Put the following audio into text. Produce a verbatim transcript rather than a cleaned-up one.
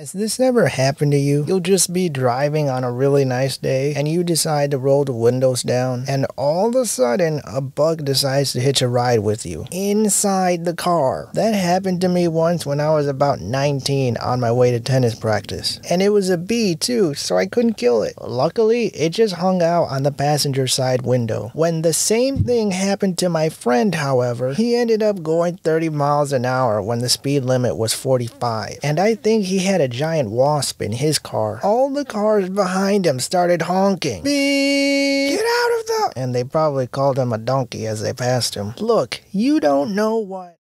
Has this ever happened to you? You'll just be driving on a really nice day and you decide to roll the windows down and all of a sudden a bug decides to hitch a ride with you inside the car. That happened to me once when I was about nineteen on my way to tennis practice, and it was a bee too, so I couldn't kill it. Luckily it just hung out on the passenger side window. When the same thing happened to my friend, however, he ended up going thirty miles an hour when the speed limit was forty-five, and I think he had a giant wasp in his car. All the cars behind him started honking. Beep! Get out of the... And they probably called him a donkey as they passed him. Look, you don't know what...